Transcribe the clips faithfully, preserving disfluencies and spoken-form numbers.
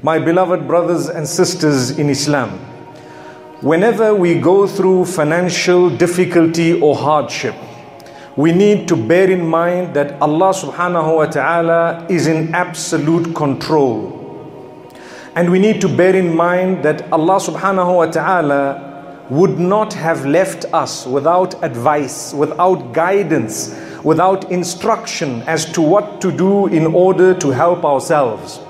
My beloved brothers and sisters in Islam, whenever we go through financial difficulty or hardship, we need to bear in mind that Allah subhanahu wa ta'ala is in absolute control. And we need to bear in mind that Allah subhanahu wa ta'ala would not have left us without advice, without guidance, without instruction as to what to do in order to help ourselves.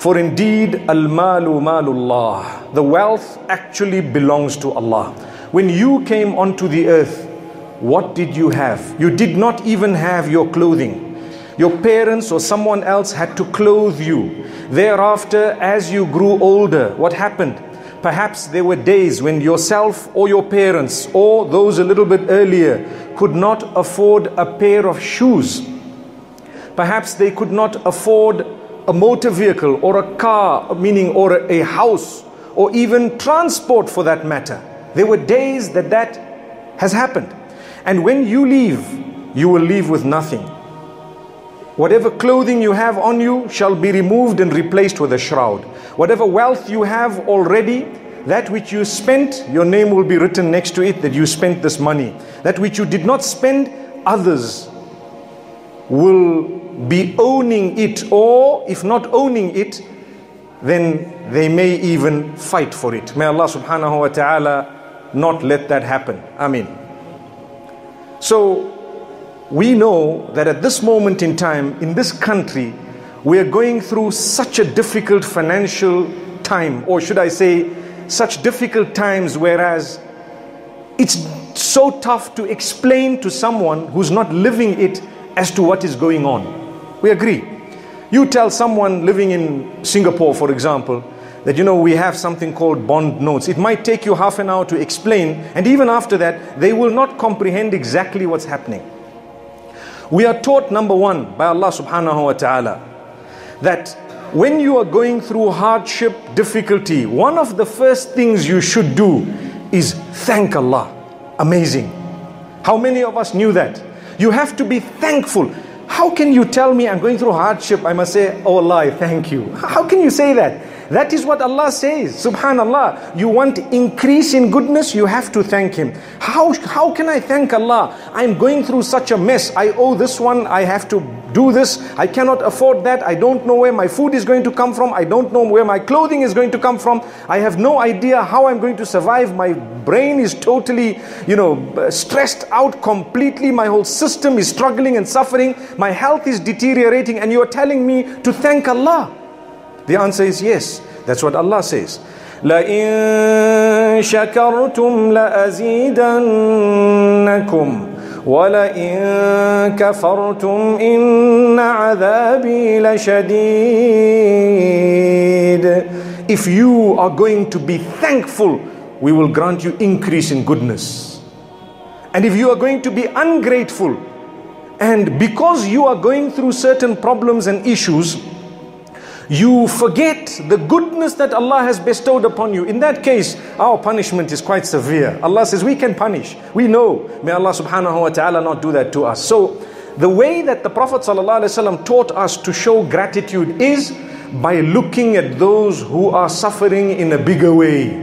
For indeed, al-malu malullah, the wealth actually belongs to Allah. When you came onto the earth, what did you have? You did not even have your clothing. Your parents or someone else had to clothe you. Thereafter, as you grew older, what happened? Perhaps there were days when yourself or your parents or those a little bit earlier could not afford a pair of shoes. Perhaps they could not afford a motor vehicle or a car, meaning or a house or even transport for that matter. There were days that that has happened. And when you leave, you will leave with nothing. Whatever clothing you have on you shall be removed and replaced with a shroud. Whatever wealth you have already, that which you spent, your name will be written next to it that you spent this money. That which you did not spend, others will be owning it, or if not owning it, then they may even fight for it. May Allah subhanahu wa ta'ala not let that happen. Ameen. So, we know that at this moment in time, in this country, we are going through such a difficult financial time, or should I say, such difficult times, whereas it's so tough to explain to someone who's not living it as to what is going on. We agree. You tell someone living in Singapore, for example, that, you know, we have something called bond notes. It might take you half an hour to explain, and even after that, they will not comprehend exactly what's happening. We are taught, number one, by Allah subhanahu wa ta'ala, that when you are going through hardship, difficulty, one of the first things you should do is thank Allah. Amazing. How many of us knew that? You have to be thankful. How can you tell me I'm going through hardship? I must say, oh Allah, I thank you. How can you say that? That is what Allah says. Subhanallah. You want increase in goodness, you have to thank Him. How, how can I thank Allah? I'm going through such a mess. I owe this one. I have to do this. I cannot afford that. I don't know where my food is going to come from. I don't know where my clothing is going to come from. I have no idea how I'm going to survive. My brain is totally, you know, stressed out completely. My whole system is struggling and suffering. My health is deteriorating, and you are telling me to thank Allah. The answer is yes. That's what Allah says. لَإِن شَكَرْتُمْ لَأَزِيدَنَّكُمْ وَلَئِن كَفَرْتُمْ إِنَّ عَذَابِي لَشَدِيدٌ. If you are going to be thankful, we will grant you increase in goodness. And if you are going to be ungrateful, and because you are going through certain problems and issues, you forget the goodness that Allah has bestowed upon you. In that case, our punishment is quite severe. Allah says we can punish. We know. May Allah subhanahu wa ta'ala not do that to us. So the way that the Prophet sallallahu alaihi wasallam taught us to show gratitude is by looking at those who are suffering in a bigger way.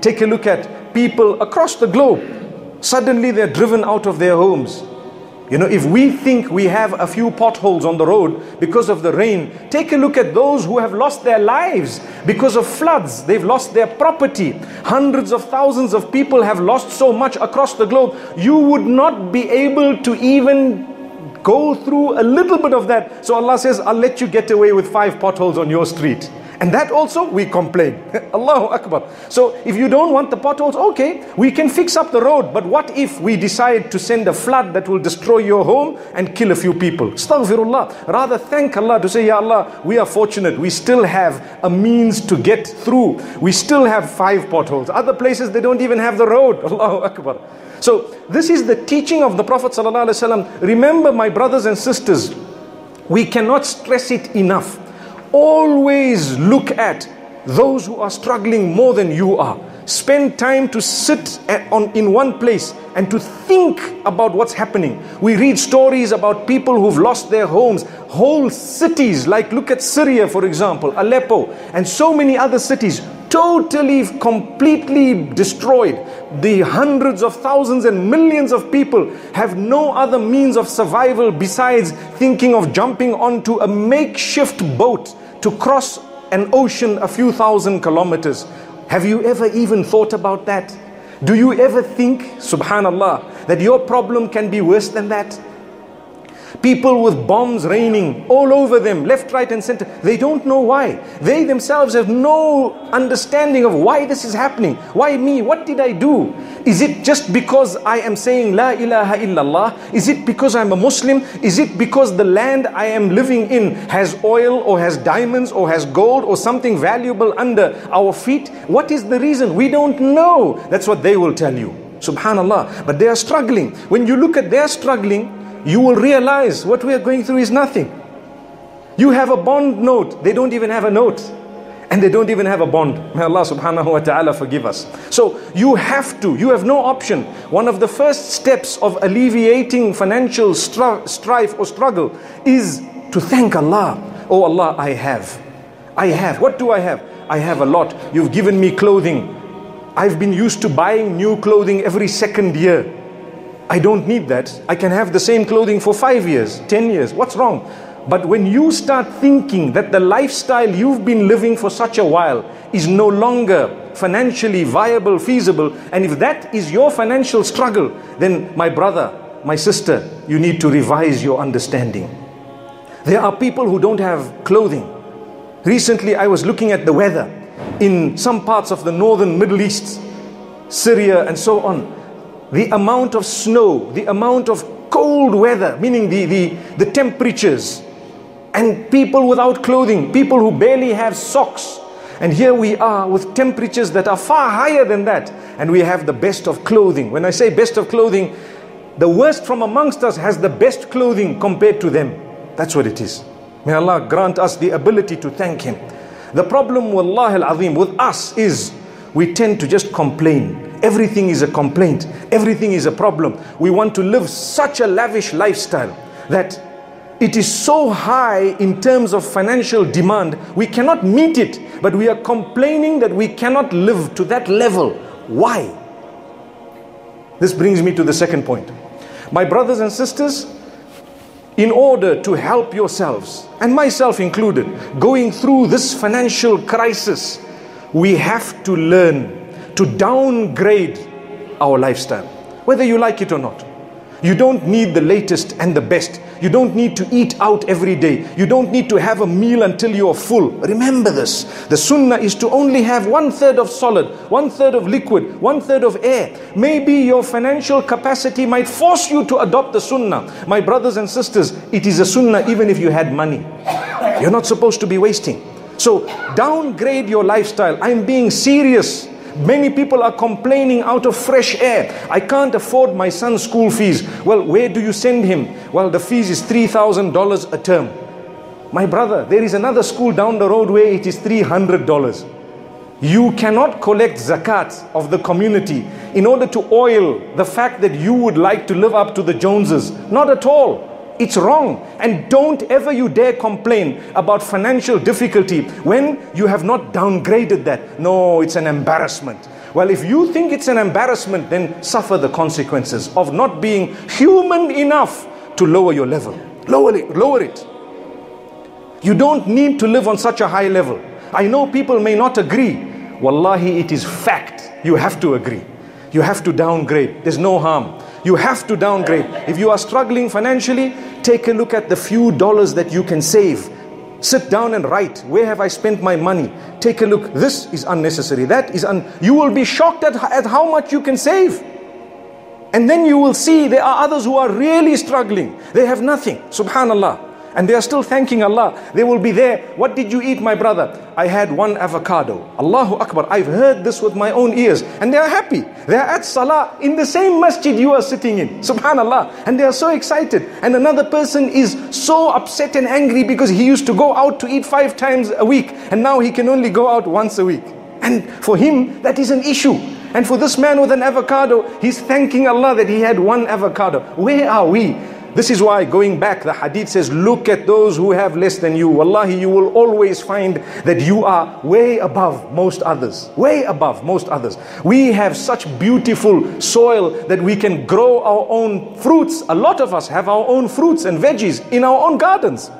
Take a look at people across the globe. Suddenly they're driven out of their homes. You know, if we think we have a few potholes on the road because of the rain, take a look at those who have lost their lives because of floods. They've lost their property. Hundreds of thousands of people have lost so much across the globe. You would not be able to even go through a little bit of that. So Allah says, I'll let you get away with five potholes on your street. And that also we complain. Allahu Akbar. So if you don't want the potholes, okay, we can fix up the road. But what if we decide to send a flood that will destroy your home and kill a few people? Astaghfirullah. Rather thank Allah to say, Ya Allah, we are fortunate. We still have a means to get through. We still have five potholes. Other places they don't even have the road. Allahu Akbar. So this is the teaching of the Prophet sallallahu alaihi wasallam. Remember, my brothers and sisters, we cannot stress it enough. Always look at those who are struggling more than you are. spend time to sit at, on, in one place and to think about what's happening. We read stories about people who've lost their homes, whole cities, like look at Syria for example, Aleppo, and so many other cities totally, completely destroyed. The hundreds of thousands and millions of people have no other means of survival besides thinking of jumping onto a makeshift boat to cross an ocean a few thousand kilometers. Have you ever even thought about that? Do you ever think, subhanallah, that your problem can be worse than that? People with bombs raining all over them, left, right and center. They don't know why. They themselves have no understanding of why this is happening. Why me? What did I do? Is it just because I am saying La ilaha illallah? Is it because I'm a Muslim? Is it because the land I am living in has oil or has diamonds or has gold or something valuable under our feet? What is the reason? We don't know. That's what they will tell you. Subhanallah. But they are struggling. When you look at their struggling, you will realize what we are going through is nothing. You have a bond note. They don't even have a note. And they don't even have a bond. May Allah subhanahu wa ta'ala forgive us. So you have to, you have no option. One of the first steps of alleviating financial str strife or struggle is to thank Allah. Oh Allah, I have. I have. What do I have? I have a lot. You've given me clothing. I've been used to buying new clothing every second year. I don't need that. I can have the same clothing for five years, ten years. What's wrong? But when you start thinking that the lifestyle you've been living for such a while is no longer financially viable, feasible, and if that is your financial struggle, then my brother, my sister, you need to revise your understanding. There are people who don't have clothing. Recently, I was looking at the weather in some parts of the northern Middle East, Syria and so on. The amount of snow, the amount of cold weather, meaning the, the, the temperatures, and people without clothing, people who barely have socks. And here we are with temperatures that are far higher than that. And we have the best of clothing. When I say best of clothing, the worst from amongst us has the best clothing compared to them. That's what it is. May Allah grant us the ability to thank Him. The problem, wallahi al-azim, with us is we tend to just complain. Everything is a complaint. Everything is a problem. We want to live such a lavish lifestyle that it is so high in terms of financial demand, we cannot meet it, but we are complaining that we cannot live to that level. Why? This brings me to the second point. My brothers and sisters, in order to help yourselves, and myself included, going through this financial crisis, we have to learn to downgrade our lifestyle, whether you like it or not. You don't need the latest and the best. You don't need to eat out every day. You don't need to have a meal until you are full. Remember this. The sunnah is to only have one third of solid, one third of liquid, one third of air. Maybe your financial capacity might force you to adopt the sunnah. My brothers and sisters, it is a sunnah even if you had money. You're not supposed to be wasting. So downgrade your lifestyle. I'm being serious. Many people are complaining out of fresh air. I can't afford my son's school fees. Well, where do you send him? Well, the fees is three thousand dollars a term. My brother, there is another school down the road where it is three hundred dollars. You cannot collect zakat of the community in order to oil the fact that you would like to live up to the Joneses. Not at all. It's wrong. And don't ever you dare complain about financial difficulty when you have not downgraded that. No, it's an embarrassment. Well, if you think it's an embarrassment, then suffer the consequences of not being human enough to lower your level. Lower it. Lower it. You don't need to live on such a high level. I know people may not agree. Wallahi, it is fact. You have to agree. You have to downgrade. There's no harm. You have to downgrade. If you are struggling financially, take a look at the few dollars that you can save. Sit down and write, where have I spent my money? Take a look, this is unnecessary, that is un... You will be shocked at, at how much you can save. And then you will see there are others who are really struggling. They have nothing, subhanallah. And they are still thanking Allah. They will be there. What did you eat, my brother? I had one avocado. Allahu Akbar. I've heard this with my own ears. And they are happy. They are at salah in the same masjid you are sitting in. Subhanallah. And they are so excited. And another person is so upset and angry because he used to go out to eat five times a week. And now he can only go out once a week. And for him, that is an issue. And for this man with an avocado, he's thanking Allah that he had one avocado. Where are we? This is why, going back, the hadith says, look at those who have less than you. Wallahi, you will always find that you are way above most others. Way above most others. We have such beautiful soil that we can grow our own fruits. A lot of us have our own fruits and veggies in our own gardens.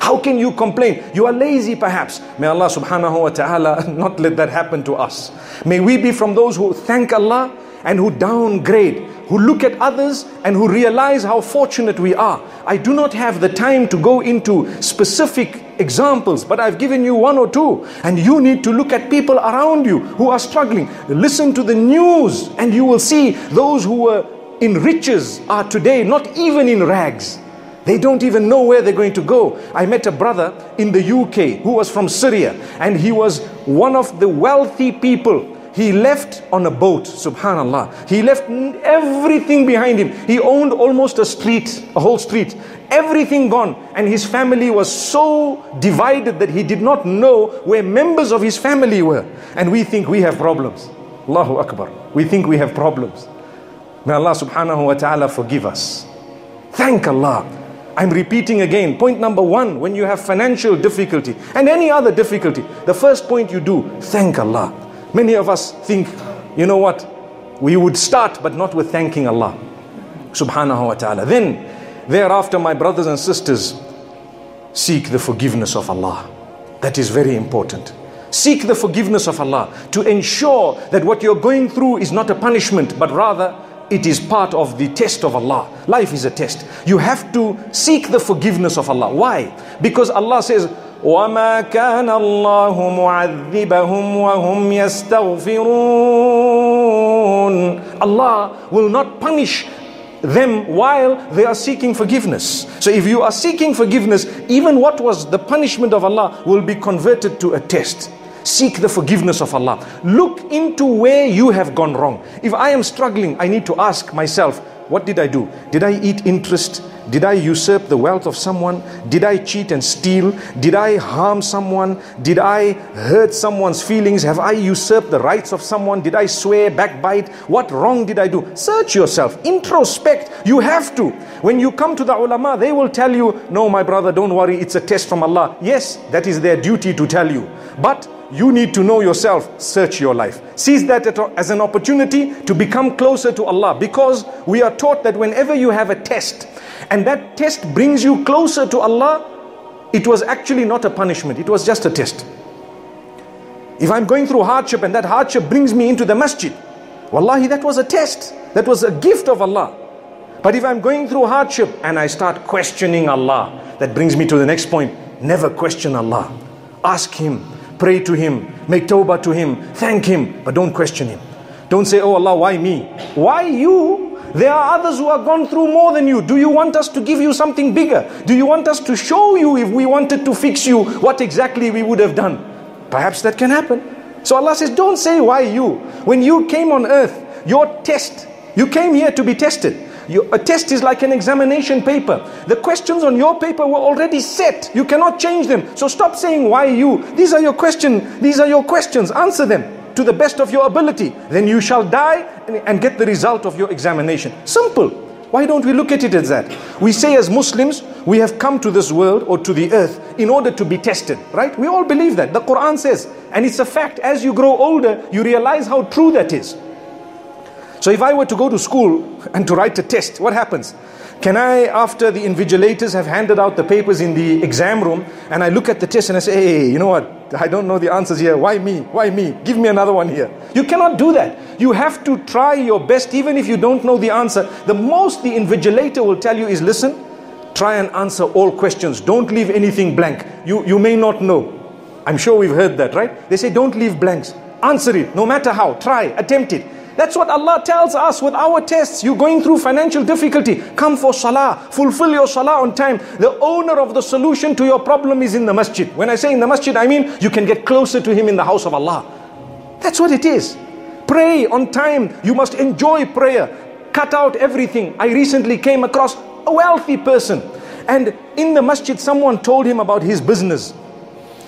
How can you complain? You are lazy perhaps. May Allah subhanahu wa ta'ala not let that happen to us. May we be from those who thank Allah and who downgrade, who look at others and who realize how fortunate we are. I do not have the time to go into specific examples, but I've given you one or two. And you need to look at people around you who are struggling. Listen to the news and you will see those who were in riches are today not even in rags. They don't even know where they're going to go. I met a brother in the U K who was from Syria, and he was one of the wealthy people. He left on a boat, subhanallah. He left everything behind him. He owned almost a street, a whole street. Everything gone. And his family was so divided that he did not know where members of his family were. And we think we have problems. Allahu Akbar. We think we have problems. May Allah subhanahu wa ta'ala forgive us. Thank Allah. I'm repeating again, point number one, when you have financial difficulty and any other difficulty, the first point you do, thank Allah. Many of us think, you know what, we would start but not with thanking Allah subhanahu wa ta'ala. Then, thereafter, my brothers and sisters, seek the forgiveness of Allah. That is very important. Seek the forgiveness of Allah to ensure that what you're going through is not a punishment, but rather it is part of the test of Allah. Life is a test. You have to seek the forgiveness of Allah. Why? Because Allah says, وَمَا كَانَ اللَّهُ مُعَذِّبَهُمْ وَهُمْ يَسْتَغْفِرُونَ. Allah will not punish them while they are seeking forgiveness. So if you are seeking forgiveness, even what was the punishment of Allah will be converted to a test. Seek the forgiveness of Allah. Look into where you have gone wrong. If I am struggling, I need to ask myself, what did I do? Did I eat interest? Did I usurp the wealth of someone? Did I cheat and steal? Did I harm someone? Did I hurt someone's feelings? Have I usurped the rights of someone? Did I swear, backbite? What wrong did I do? Search yourself. Introspect. You have to. When you come to the ulama, they will tell you, no, my brother, don't worry. It's a test from Allah. Yes, that is their duty to tell you. But you need to know yourself. Search your life. Seize that as an opportunity to become closer to Allah, because we are taught that whenever you have a test and that test brings you closer to Allah, it was actually not a punishment. It was just a test. If I'm going through hardship and that hardship brings me into the masjid, wallahi, that was a test. That was a gift of Allah. But if I'm going through hardship and I start questioning Allah, that brings me to the next point. Never question Allah. Ask Him. Pray to Him, make tawbah to Him, thank Him, but don't question Him. Don't say, oh Allah, why me? Why you? There are others who have gone through more than you. Do you want us to give you something bigger? Do you want us to show you, if we wanted to fix you, what exactly we would have done? Perhaps that can happen. So Allah says, don't say why you. When you came on earth, your test, you came here to be tested. A test is like an examination paper. The questions on your paper were already set. You cannot change them. So stop saying why you. These are your question. These are your questions. Answer them to the best of your ability. Then you shall die and get the result of your examination. Simple. Why don't we look at it as that? We say as Muslims, we have come to this world or to the earth in order to be tested, right? We all believe that. The Quran says, and it's a fact, as you grow older, you realize how true that is. So if I were to go to school and to write a test, what happens? Can I, after the invigilators have handed out the papers in the exam room, and I look at the test and I say, hey, you know what? I don't know the answers here. Why me? Why me? Give me another one here. You cannot do that. You have to try your best, even if you don't know the answer. The most the invigilator will tell you is, listen, try and answer all questions. Don't leave anything blank. You, you may not know. I'm sure we've heard that, right? They say, don't leave blanks. Answer it, no matter how. Try, attempt it. That's what Allah tells us with our tests. You're going through financial difficulty. Come for salah. Fulfill your salah on time. The owner of the solution to your problem is in the masjid. When I say in the masjid, I mean you can get closer to Him in the house of Allah. That's what it is. Pray on time. You must enjoy prayer. Cut out everything. I recently came across a wealthy person, and in the masjid someone told him about his business.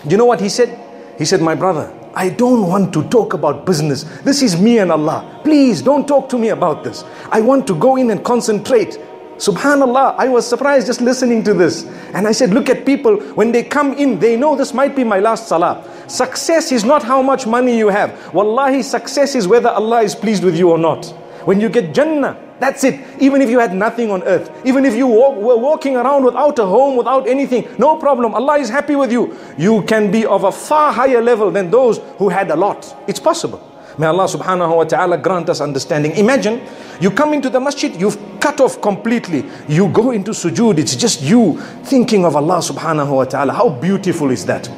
Do you know what he said? He said, my brother, I don't want to talk about business. This is me and Allah. Please don't talk to me about this. I want to go in and concentrate. Subhanallah, I was surprised just listening to this. And I said, look at people, when they come in, they know this might be my last salah. Success is not how much money you have. Wallahi, success is whether Allah is pleased with you or not. When you get Jannah, that's it. Even if you had nothing on earth, even if you walk, were walking around without a home, without anything, no problem. Allah is happy with you. You can be of a far higher level than those who had a lot. It's possible. May Allah subhanahu wa ta'ala grant us understanding. Imagine you come into the masjid, you've cut off completely. You go into sujood, it's just you thinking of Allah subhanahu wa ta'ala. How beautiful is that?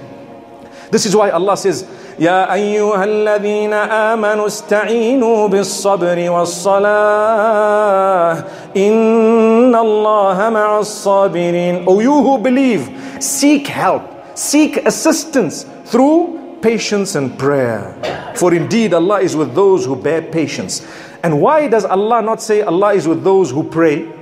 This is why Allah says, يَا أَيُّهَا الَّذِينَ آمَنُوا اسْتَعِينُوا بِالصَّبْرِ وَالصَّلَاةِ إِنَّ اللَّهَ مَعَ الصَّابِرِينَ. O you who believe, seek help, seek assistance through patience and prayer. For indeed Allah is with those who bear patience. And why does Allah not say Allah is with those who pray?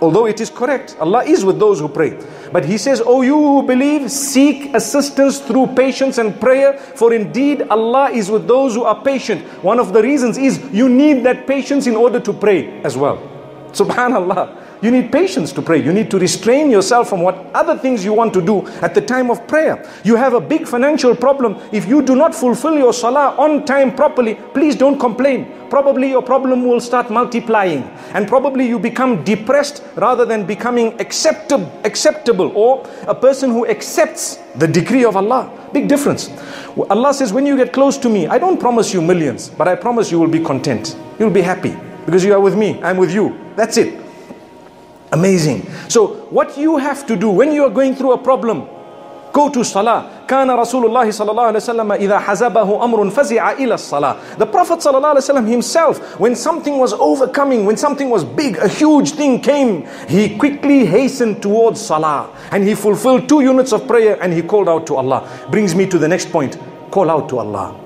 Although it is correct, Allah is with those who pray. But He says, O you who believe, seek assistance through patience and prayer, for indeed Allah is with those who are patient. One of the reasons is you need that patience in order to pray as well. Subhanallah, you need patience to pray. You need to restrain yourself from what other things you want to do at the time of prayer. You have a big financial problem. If you do not fulfill your salah on time properly, please don't complain. Probably your problem will start multiplying, and probably you become depressed rather than becoming acceptable, acceptable or a person who accepts the decree of Allah. Big difference. Allah says, when you get close to me, I don't promise you millions, but I promise you will be content. You'll be happy. Because you are with me, I'm with you. That's it. Amazing. So what you have to do when you are going through a problem, go to salah. Kana Rasulullah sallallahu alaihi wasallam idha hazabahu amrun fazi'a ila salah. The Prophet sallallahu alaihi wasallam himself, when something was overcoming, when something was big, a huge thing came, he quickly hastened towards salah and he fulfilled two units of prayer and he called out to Allah. Brings me to the next point. Call out to Allah.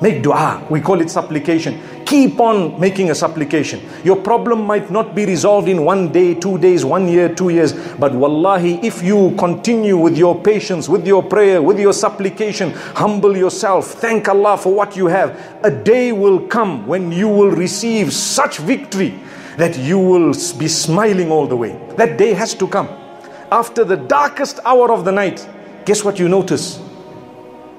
Make dua. We call it supplication. Keep on making a supplication. Your problem might not be resolved in one day, two days, one year, two years. But wallahi, if you continue with your patience, with your prayer, with your supplication, humble yourself, thank Allah for what you have, a day will come when you will receive such victory that you will be smiling all the way. That day has to come. After the darkest hour of the night, guess what you notice?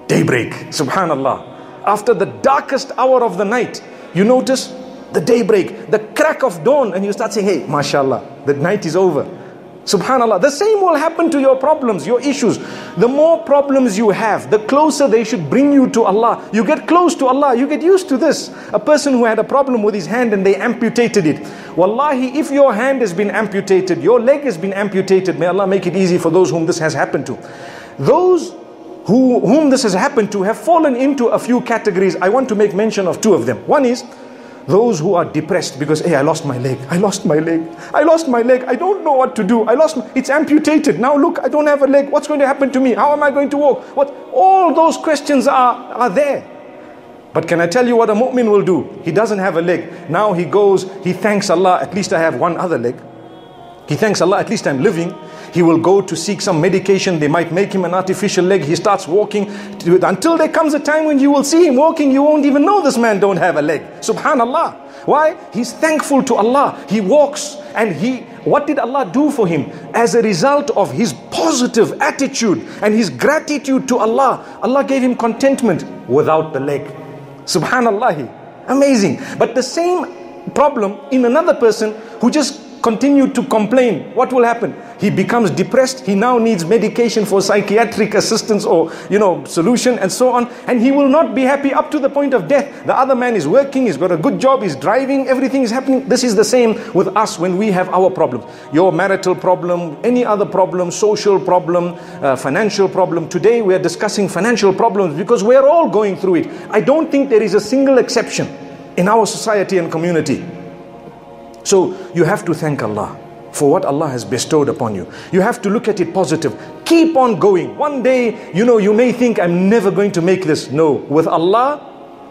Daybreak. Subhanallah. After the darkest hour of the night, you notice the daybreak, the crack of dawn, and you start saying, hey, mashallah, the night is over. Subhanallah. The same will happen to your problems, your issues. The more problems you have, the closer they should bring you to Allah. You get close to Allah, you get used to this. A person who had a problem with his hand and they amputated it. Wallahi, if your hand has been amputated, your leg has been amputated, may Allah make it easy for those whom this has happened to. Those Who, whom this has happened to have fallen into a few categories. I want to make mention of two of them. One is those who are depressed because, hey, I lost my leg, I lost my leg, I lost my leg, I don't know what to do, I lost, my, it's amputated, now look, I don't have a leg, what's going to happen to me, how am I going to walk, what, all those questions are, are there. But can I tell you what a mu'min will do? He doesn't have a leg, now he goes, he thanks Allah, at least I have one other leg. He thanks Allah, at least I'm living. He will go to seek some medication. They might make him an artificial leg. He starts walking. Until there comes a time when you will see him walking, you won't even know this man don't have a leg. Subhanallah. Why? He's thankful to Allah. He walks and he, what did Allah do for him? As a result of his positive attitude and his gratitude to Allah, Allah gave him contentment without the leg. Subhanallah. Amazing. But the same problem in another person who just continue to complain, what will happen? He becomes depressed, he now needs medication for psychiatric assistance or, you know, solution and so on, and he will not be happy up to the point of death. The other man is working, he's got a good job, he's driving, everything is happening. This is the same with us when we have our problems. Your marital problem, any other problem, social problem, uh, financial problem. Today we are discussing financial problems because we are all going through it. I don't think there is a single exception in our society and community. So you have to thank Allah for what Allah has bestowed upon you. You have to look at it positive. Keep on going. One day, you know, you may think, I'm never going to make this. No, with Allah,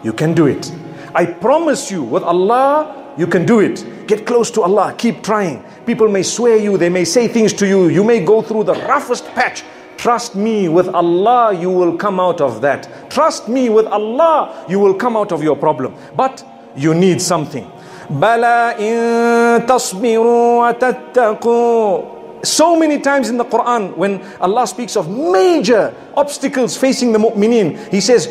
you can do it. I promise you, with Allah, you can do it. Get close to Allah. Keep trying. People may swear you. They may say things to you. You may go through the roughest patch. Trust me, with Allah you will come out of that. Trust me, with Allah you will come out of your problem. But you need something. Bala in tasbiru watattaqu. So many times in the Quran, when Allah speaks of major obstacles facing the mu'mineen, He says,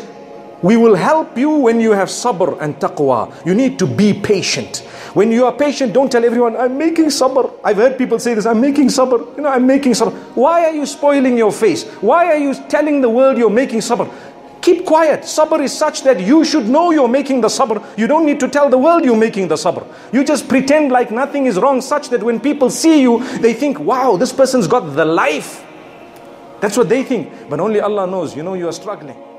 we will help you when you have sabr and taqwa. You need to be patient. When you are patient, don't tell everyone, I'm making sabr. I've heard people say this, I'm making sabr. You know, I'm making sabr. Why are you spoiling your face? Why are you telling the world you're making sabr? Keep quiet. Sabr is such that you should know you're making the sabr. You don't need to tell the world you're making the sabr. You just pretend like nothing is wrong, such that when people see you, they think, wow, this person's got the life. That's what they think. But only Allah knows, you know, you are struggling.